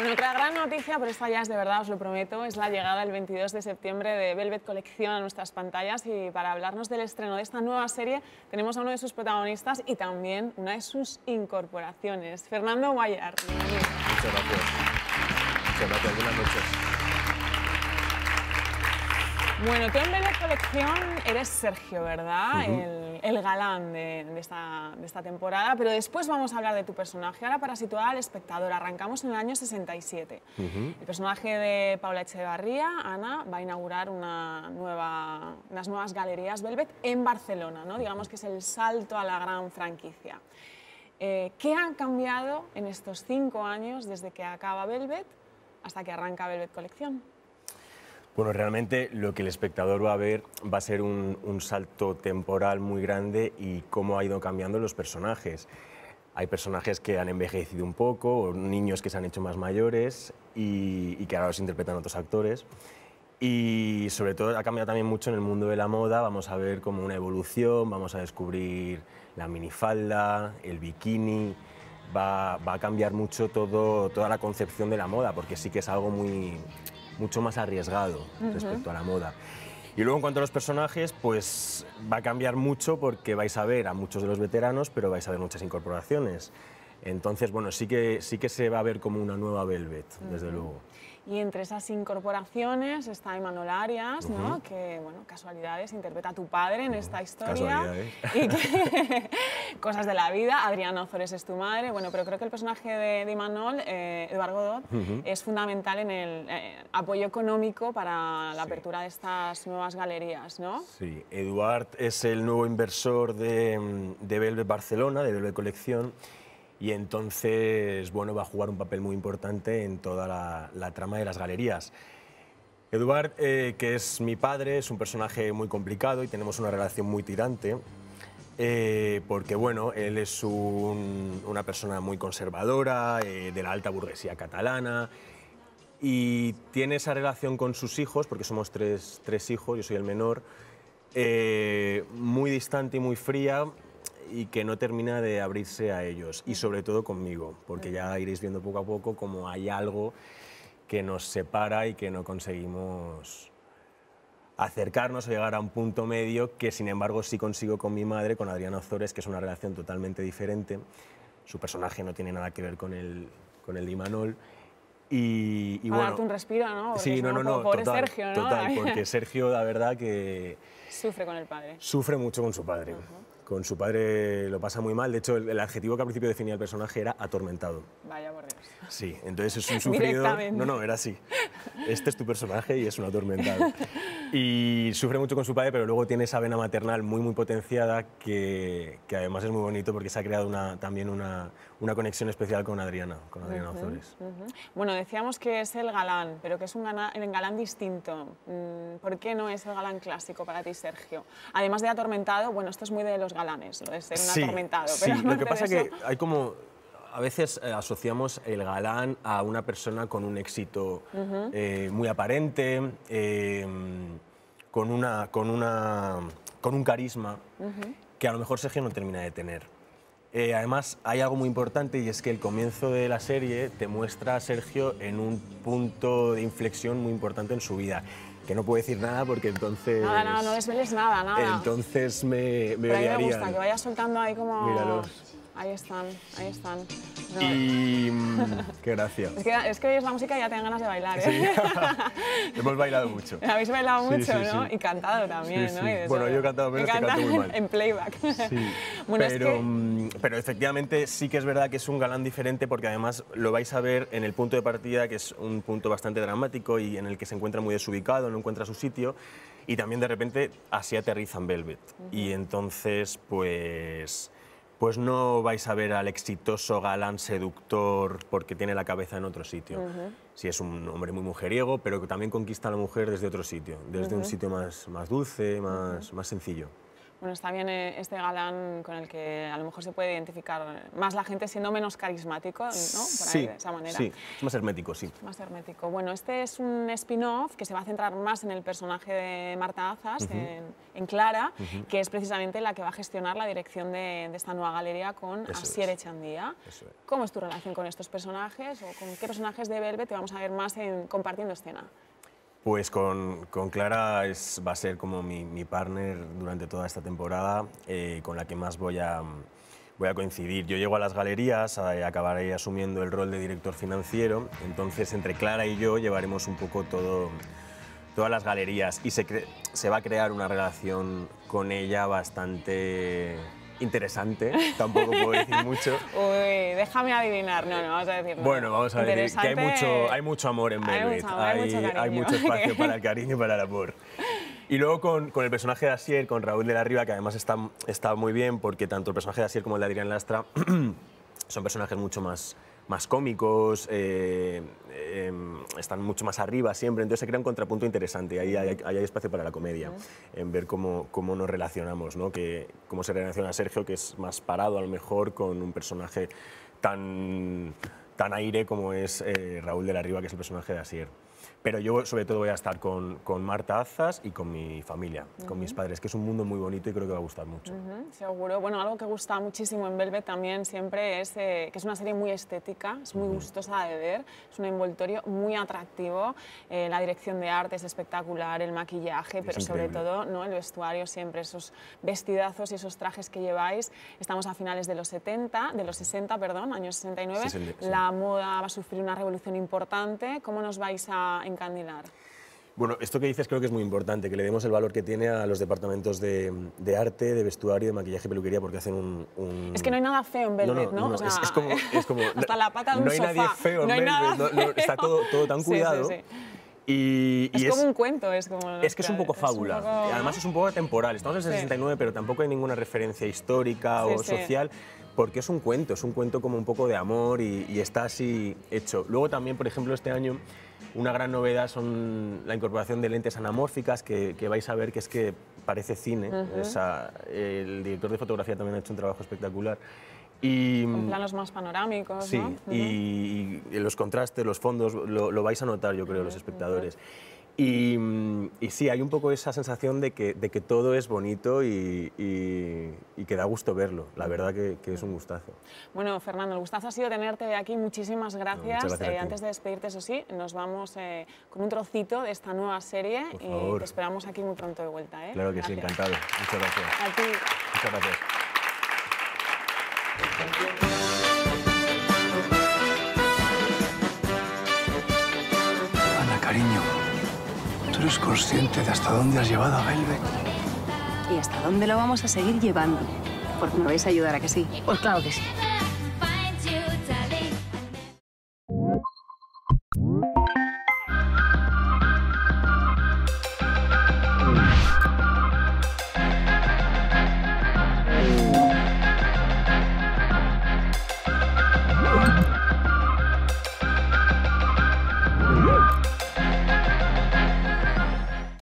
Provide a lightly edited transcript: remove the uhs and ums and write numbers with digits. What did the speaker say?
Bueno, otra gran noticia, pero esta ya es de verdad, os lo prometo, es la llegada el 22 de septiembre de Velvet Colección a nuestras pantallas, y para hablarnos del estreno de esta nueva serie tenemos a uno de sus protagonistas y también una de sus incorporaciones, Fernando Guallar. Bienvenido. Muchas gracias. Muchas gracias, buenas noches. Bueno, tú en Velvet Colección eres Sergio, ¿verdad? El galán de esta temporada, pero después vamos a hablar de tu personaje. Ahora, para situar al espectador, arrancamos en el año 67. El personaje de Paula Echevarría, Ana, va a inaugurar unas nuevas galerías Velvet en Barcelona, ¿no? Digamos que es el salto a la gran franquicia. ¿Qué han cambiado en estos 5 años desde que acaba Velvet hasta que arranca Velvet Colección? Bueno, realmente lo que el espectador va a ver va a ser un salto temporal muy grande, y cómo ha ido cambiando los personajes. Hay personajes que han envejecido un poco, o niños que se han hecho más mayores y que ahora los interpretan otros actores. Y sobre todo ha cambiado también mucho en el mundo de la moda. Vamos a ver como una evolución, vamos a descubrir la minifalda, el bikini. Va a cambiar mucho toda la concepción de la moda, porque sí que es algo mucho más arriesgado respecto a la moda. Y luego, en cuanto a los personajes, pues va a cambiar mucho, porque vais a ver a muchos de los veteranos, pero vais a ver muchas incorporaciones. Entonces, bueno, sí que se va a ver como una nueva Velvet, desde luego. Y entre esas incorporaciones está Imanol Arias, ¿no? Que, bueno, casualidades, interpreta a tu padre en esta historia. Y que, cosas de la vida, Adriana Ozores es tu madre. Bueno, pero creo que el personaje de Imanol, Eduard Godó, es fundamental en el apoyo económico para la apertura de estas nuevas galerías, ¿no? Sí, Eduard es el nuevo inversor de Velvet Barcelona, de Velvet Colección. Y entonces, bueno, va a jugar un papel muy importante en toda la trama de las galerías. Eduard, que es mi padre, es un personaje muy complicado y tenemos una relación muy tirante, porque, bueno, él es una persona muy conservadora, de la alta burguesía catalana, y tiene esa relación con sus hijos, porque somos tres hijos, yo soy el menor, muy distante y muy fría, y que no termina de abrirse a ellos, y sobre todo conmigo, porque ya iréis viendo poco a poco como hay algo que nos separa y que no conseguimos acercarnos o llegar a un punto medio, que sin embargo sí consigo con mi madre, con Adriana Ozores, que es una relación totalmente diferente. Su personaje no tiene nada que ver con el de Imanol. Y bueno, darte un respiro, ¿no? Porque sí, no, pobre total, Sergio, ¿no? Total, porque Sergio, la verdad que... Sufre con el padre. Sufre mucho con su padre. Con su padre lo pasa muy mal. De hecho, el adjetivo que al principio definía el personaje era atormentado. Vaya por Dios. Sí, entonces es un sufrido... No, era así. Este es tu personaje y es un atormentado. Y sufre mucho con su padre, pero luego tiene esa vena maternal muy, muy potenciada, que además es muy bonito, porque se ha creado también una conexión especial con Adriana Ozores. Bueno, decíamos que es el galán, pero que es un galán distinto. ¿Por qué no es el galán clásico para ti, Sergio? Además de atormentado, bueno, esto es muy de los galanes, lo de ser un atormentado. Sí, pero lo que pasa es que hay como... A veces asociamos el galán a una persona con un éxito muy aparente, con un carisma que a lo mejor Sergio no termina de tener. Además, hay algo muy importante, y es que el comienzo de la serie te muestra a Sergio en un punto de inflexión muy importante en su vida. Que no puedo decir nada, porque entonces... Nada, no desveles nada, nada. Entonces me odiarían. A mí me gusta que vayas soltando ahí como... Míralos. Ahí están, ahí están. No. Y... ¡Qué gracia! Es que oyes la música y ya te dan ganas de bailar, ¿eh? Sí. Hemos bailado mucho. Habéis bailado mucho, ¿no? Sí. Y cantado también, ¿no? Y bueno, yo he cantado menos, que canto muy mal. En playback. Sí. Bueno, pero efectivamente sí que es verdad que es un galán diferente, porque además lo vais a ver en el punto de partida, que es un punto bastante dramático y en el que se encuentra muy desubicado, no encuentra su sitio, y también de repente así aterriza en Velvet. Y entonces, pues no vais a ver al exitoso galán seductor porque tiene la cabeza en otro sitio. Sí, es un hombre muy mujeriego, pero que también conquista a la mujer desde otro sitio, desde un sitio más dulce, más sencillo. Bueno, está bien este galán con el que a lo mejor se puede identificar más la gente siendo menos carismático, ¿no? Por ahí, de esa manera. Sí, es más hermético, sí. Más hermético. Bueno, este es un spin-off que se va a centrar más en el personaje de Marta Azas, en Clara, que es precisamente la que va a gestionar la dirección de esta nueva galería con Asier Echandía. Eso es. ¿Cómo es tu relación con estos personajes? ¿O con qué personajes de Velvet te vamos a ver más en compartiendo escena? Pues con Clara va a ser como mi partner durante toda esta temporada, con la que más voy a coincidir. Yo llego a las galerías, acabaré asumiendo el rol de director financiero, entonces entre Clara y yo llevaremos un poco todas las galerías y se va a crear una relación con ella bastante interesante, tampoco puedo decir mucho. Uy, déjame adivinar, no, vamos a decir. Bueno, vamos a decir que hay mucho amor en Velvet, hay mucho espacio para el cariño y para el amor. Y luego con el personaje de Asier, con Raúl de la Riva, que además está muy bien, porque tanto el personaje de Asier como el de Adrián Lastra son personajes mucho más cómicos, están mucho más arriba siempre, entonces se crea un contrapunto interesante, ahí hay espacio para la comedia, en ver cómo nos relacionamos, ¿no? Cómo se relaciona Sergio, que es más parado a lo mejor, con un personaje tan aire como es Raúl de la Riva, que es el personaje de Asier. Pero yo sobre todo voy a estar con Marta Azas y con mi familia, con mis padres, que es un mundo muy bonito y creo que va a gustar mucho. Seguro. Bueno, algo que gusta muchísimo en Velvet también siempre es que es una serie muy estética, es muy gustosa de ver, es un envoltorio muy atractivo, la dirección de arte es espectacular, el maquillaje, pero sobre todo, ¿no?, el vestuario siempre, esos vestidazos y esos trajes que lleváis. Estamos a finales de los 70, de los 60, perdón, años 69, la moda va a sufrir una revolución importante. ¿Cómo nos vais a encandilar? Bueno, esto que dices creo que es muy importante, que le demos el valor que tiene a los departamentos de arte, de vestuario, de maquillaje y peluquería, porque hacen un... Es que no hay nada feo en Velvet, ¿no? O sea, es como hasta la pata de un sofá. No hay nadie feo en Velvet, está todo tan cuidado. Y es como un cuento, es como... Es que es un poco fábula, además es un poco atemporal, estamos en el 69, pero tampoco hay ninguna referencia histórica o social, porque es un cuento como un poco de amor y está así hecho. Luego también, por ejemplo, este año... Una gran novedad son la incorporación de lentes anamórficas, que vais a ver que es que parece cine. El director de fotografía también ha hecho un trabajo espectacular. Con planos más panorámicos, sí, ¿no? Y los contrastes, los fondos, lo vais a notar, yo creo, los espectadores. Y sí, hay un poco esa sensación de que todo es bonito y que da gusto verlo. La verdad que es un gustazo. Bueno, Fernando, el gustazo ha sido tenerte aquí. Muchísimas gracias. No, gracias antes de despedirte, eso sí, nos vamos con un trocito de esta nueva serie y te esperamos aquí muy pronto de vuelta, ¿eh? Claro que sí, encantado. Muchas gracias. A ti. Muchas gracias. ¿Tú eres consciente de hasta dónde has llevado a Velvet? Y hasta dónde lo vamos a seguir llevando. Porque me vais a ayudar, ¿a que sí? Pues claro que sí.